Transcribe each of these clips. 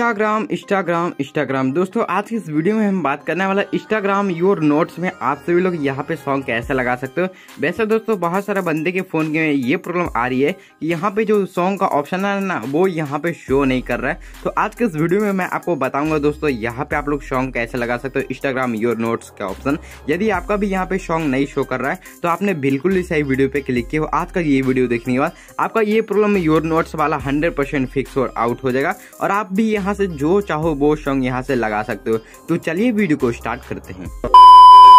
Instagram. दोस्तों आज की इस वीडियो में हम बात करने वाला इंस्टाग्राम योर नोट्स में आप सभी लोग यहाँ पे सॉन्ग कैसे लगा सकते हो। वैसे दोस्तों बहुत सारे बंदे के फोन में ये प्रॉब्लम आ रही है कि यहाँ पे जो सॉन्ग का ऑप्शन है ना वो यहाँ पे शो नहीं कर रहा है। तो आज के इस वीडियो में मैं आपको बताऊंगा दोस्तों यहाँ पे आप लोग सॉन्ग कैसे लगा सकते हो इंस्टाग्राम योर नोट्स का ऑप्शन। यदि आपका भी यहाँ पे सॉन्ग नहीं शो कर रहा है तो आपने बिल्कुल ही सही वीडियो पे क्लिक किया। आज का ये वीडियो देखने के बाद आपका ये प्रॉब्लम योर नोट्स वाला 100% फिक्स और आउट हो जाएगा और आप भी यहाँ से जो चाहो वो सॉन्ग यहाँ से लगा सकते हो। तो चलिए वीडियो को स्टार्ट करते हैं।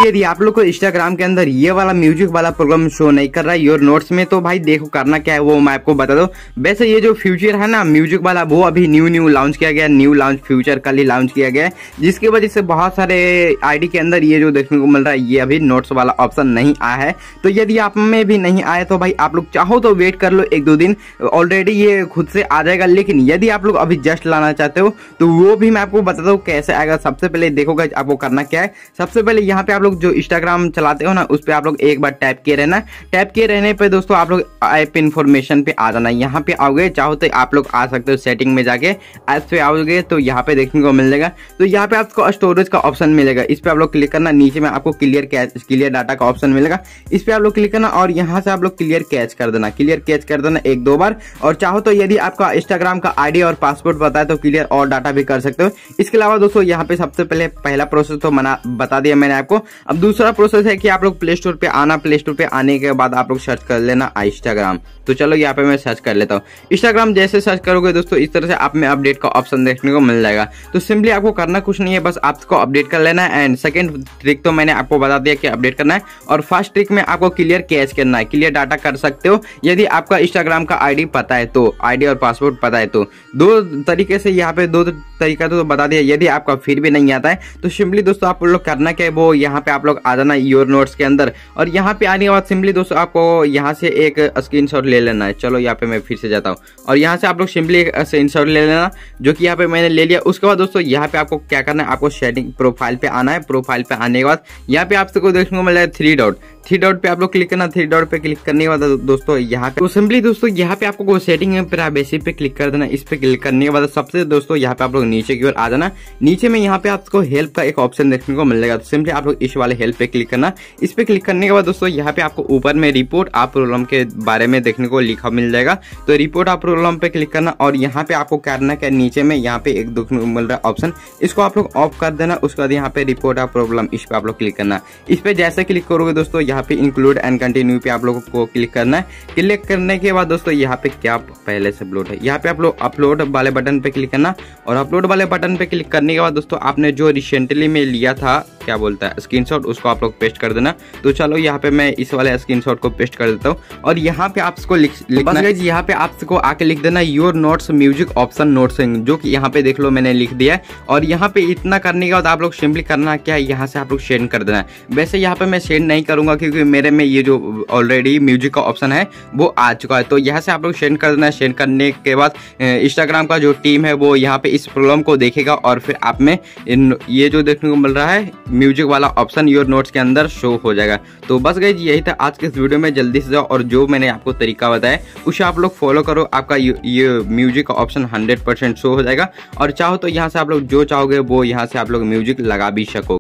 यदि आप लोग को इंस्टाग्राम के अंदर ये वाला म्यूजिक वाला प्रॉब्लम शो नहीं कर रहा है योर नोट्स में तो भाई देखो करना क्या है वो मैं आपको बता दो। वैसे ये जो फ्यूचर है ना म्यूजिक वाला वो अभी न्यू लॉन्च किया गया, न्यू लॉन्च फ्यूचर कल ही लॉन्च किया गया है, जिसकी वजह से बहुत सारे आईडी के अंदर ये जो देखने को मिल रहा है ये अभी नोट्स वाला ऑप्शन नहीं आया है। तो यदि आप में भी नहीं आया तो भाई आप लोग चाहो तो वेट कर लो 1-2 दिन, ऑलरेडी ये खुद से आ जाएगा। लेकिन यदि आप लोग अभी जस्ट लाना चाहते हो तो वो भी मैं आपको बता दूँ कैसे आएगा। सबसे पहले देखोगा आपको करना क्या है। सबसे पहले यहाँ पे आप जो इंस्टाग्राम चलाते हो ना उस पे आप लोग एक बार टैप किए रहना। टैप किए रहने पे दोस्तों आप लोग ऐप इन्फॉर्मेशन पे आ जाना। यहाँ पे आओगे चाहो तो आप लोग आ सकते हो सेटिंग में जाके, ऐप पे आओगे तो यहाँ पे देखने को मिल जाएगा। तो यहाँ पे आपको स्टोरेज का ऑप्शन मिलेगा, इस पे आप लोग क्लिक करना। नीचे में आपको क्लियर डाटा का ऑप्शन मिलेगा, इस पे आप लोग क्लिक करना और यहाँ से आप लोग क्लियर कैच कर देना 1-2 बार। और चाहो तो यदि आपका इंस्टाग्राम का आईडी और पासवर्ड पता है तो क्लियर और डाटा भी कर सकते हो। इसके अलावा दोस्तों यहाँ पे सबसे पहले पहला प्रोसेस तो बता दिया मैंने आपको। अब दूसरा प्रोसेस है कि आप लोग प्ले स्टोर पे आना। प्ले स्टोर पे आने के बाद आप लोग सर्च कर लेना इंस्टाग्राम। तो चलो यहाँ पे मैं सर्च कर लेता हूँ इंस्टाग्राम। जैसे सर्च करोगे दोस्तों इस तरह से आप में अपडेट का ऑप्शन देखने को मिल जाएगा। तो सिंपली आपको करना कुछ नहीं है, बस आपको अपडेट कर लेना है। एंड सेकंड ट्रिक तो मैंने आपको बता दिया कि अपडेट करना है। और फर्स्ट ट्रिक में आपको क्लियर कैच करना है। क्लियर डाटा कर सकते हो यदि आपका इंस्टाग्राम का आईडी पता है तो, आईडी और पासवर्ड पता है तो। दो तरीके से यहाँ पे दो तरीका तो बता दिया। यदि आपका फिर भी नहीं आता है तो सिंपली दोस्तों आप लोग करना क्या है वो यहाँ पे आप लोग आ जाना योर नोट्स के अंदर। और यहाँ पे आने के बाद सिंपली दोस्तों आपको यहाँ से एक स्क्रीनशॉट ले लेना है। चलो यहाँ पे मैं फिर से जाता हूँ और यहाँ से आप लोग सिंपली एक स्क्रीनशॉट ले लेना जो कि यहाँ पे मैंने ले लिया। उसके बाद दोस्तों यहाँ पे आपको क्या करना है, आपको सेटिंग प्रोफाइल पे आना है। प्रोफाइल पे आने के बाद यहाँ पे आपको देखने को मिल रहा है 3 डॉट पे आप लोग क्लिक करना। 3 डॉट पे क्लिक करने के बाद दोस्तों यहाँ पे सिंपली दोस्तों यहाँ पे आपको सेटिंग में प्राइवेसी पे क्लिक कर देना। इस पे क्लिक करने के बाद सबसे दोस्तों यहाँ पे आप लोग नीचे की ओर आ जाना। नीचे में यहाँ पे आपको हेल्प का एक ऑप्शन देखने को मिलेगा। तो सिंपली आप लोग इस वाले हेल्प पे क्लिक करना। इस पे क्लिक करने के बाद दोस्तों यहाँ पे आपको ऊपर में रिपोर्ट आप प्रॉब्लम के बारे में देखने को लिखा मिल जाएगा। तो रिपोर्ट आप प्रॉब्लम पे क्लिक करना और यहाँ पे आपको करना क्या, नीचे में यहाँ पे एक देखने को मिल रहा है ऑप्शन, इसको आप लोग ऑफ कर देना। उसके बाद यहाँ पे रिपोर्ट आप प्रॉब्लम इस पे आप लोग क्लिक करना। इस पे जैसे क्लिक करोगे दोस्तों यहाँ पे इंक्लूड एंड कंटिन्यू पे आप लोगों को क्लिक करना है। क्लिक करने के बाद दोस्तों यहाँ पे क्या पहले से अपलोड है, यहाँ पे आप लोग अपलोड वाले बटन पे क्लिक करना। और अपलोड वाले बटन पे क्लिक करने के बाद दोस्तों आपने जो रिसेंटली में लिया था क्या बोलता है स्क्रीनशॉट, उसको आप लोग पेस्ट कर देना। तो चलो यहाँ पे मैं इस वाले स्क्रीनशॉट को पेस्ट कर देता हूँ और यहाँ पे आपको लिखना है। यहाँ पे आपको आके लिख देना your notes music option notes, जो कि यहाँ पे देख लो मैंने लिख दिया है। और यहाँ पे इतना करने के बाद आप लोग सिंपली करना क्या, यहाँ से आप लोग सेंड कर देना है। वैसे यहाँ पे मैं सेंड नहीं करूंगा क्योंकि मेरे में ये जो ऑलरेडी म्यूजिक का ऑप्शन है वो आ चुका है। तो यहाँ से आप लोग सेंड कर देना है। सेंड करने के बाद इंस्टाग्राम का जो टीम है वो यहाँ पे इस प्रॉब्लम को देखेगा और फिर आप में ये जो देखने को मिल रहा है म्यूजिक वाला ऑप्शन योर नोट्स के अंदर शो हो जाएगा। तो बस गाइस यही था आज के इस वीडियो में। जल्दी से जाओ और जो मैंने आपको तरीका बताया उसे आप लोग फॉलो करो, आपका ये म्यूजिक का ऑप्शन 100% शो हो जाएगा। और चाहो तो यहाँ से आप लोग जो चाहोगे वो यहाँ से आप लोग म्यूजिक लगा भी सको।